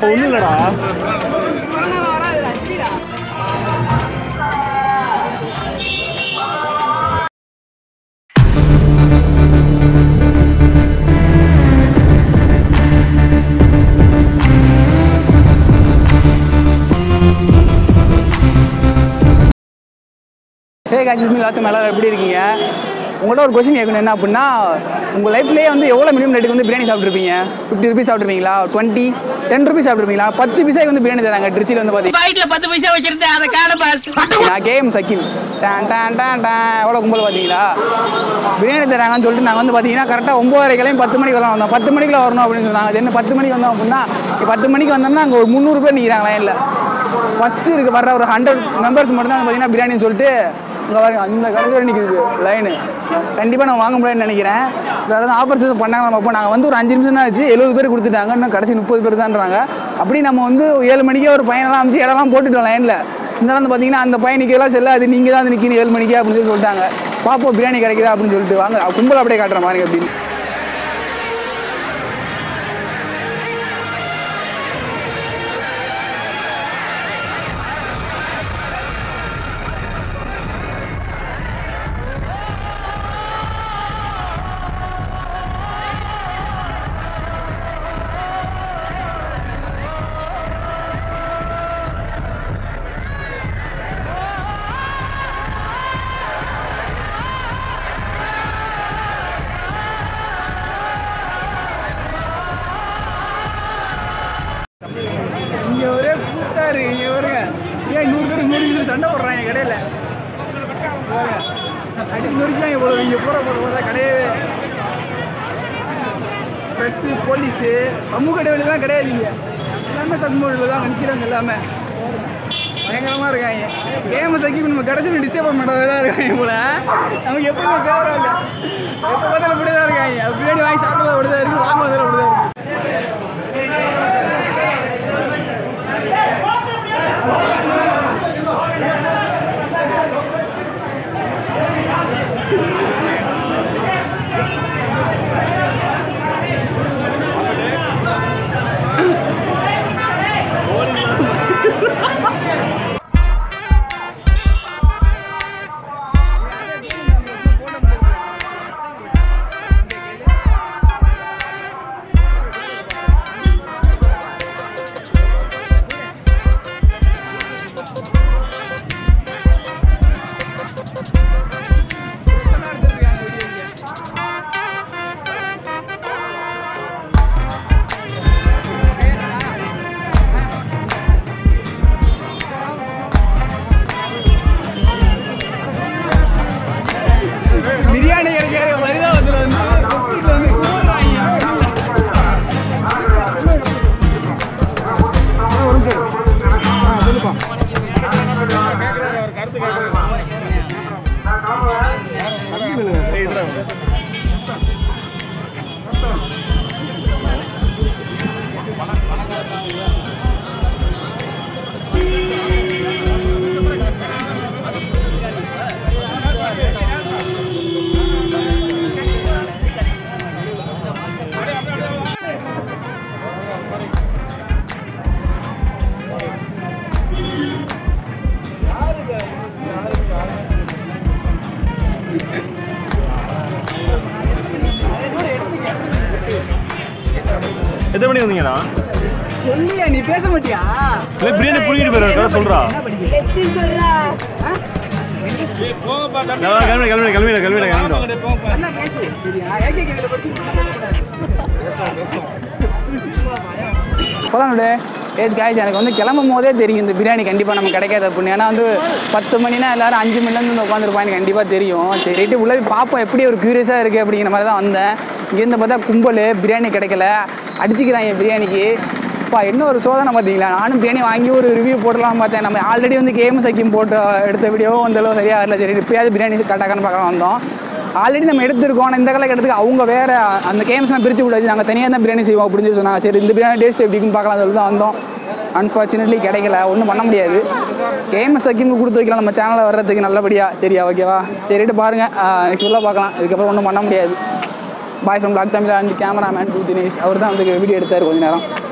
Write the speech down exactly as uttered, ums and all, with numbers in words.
Hey guys, it's me VlogThamila. How are you guys? You have a question. You have your life, you have minimum rate biryani fifty rupees, twenty, ten rupees, ten rupees biryani ten game Sakim. Tan tan tan tan. All biryani Line. And even among them, there are offers of Panama Panama to Ranjimsana, Yellow Bergutanga, and Karasin Puranga, Abdinamundu, Yelmani or Pine Ram, Porto Landler, Nan Badina and the Pine Nicola Sella, the Ninga and the King Yelmania Pulanga, Papa Briani Karaka Punjulanga, Kumbala Precatramari. Police, I'm going to go to the I'm going to go to the I'm going to go to the city. I'm going to go to What are you doing? You are doing this. You are doing this. You are doing this. You are doing I am biryani ke. Pa, inno oru soda na madhila. Anu biryani vangi oru review portala mathe. Namme already ondi game sakim port edutha video ondalo seriya alla seri. Piyaj biryani se katta kan pakala andha. Already namme eduthirukon. Indakala eduthu avunga vera and games na pirichu udadi. Nanga thaniya na biryani seivom appadinu sonna. Seri indha biryani taste eppadikum pakala sollu andha. Unfortunately kedaikala onnu panna mudiyadhu. Game sakim ku kuduthu vekkala namme channel varradhukku nallabadiya seriya okayva. Seriidu paarenga next video paakalam. Idukapra onnu panna mudiyadhu. Bye from VlogThamila and the cameraman Dinesh. Our video editor.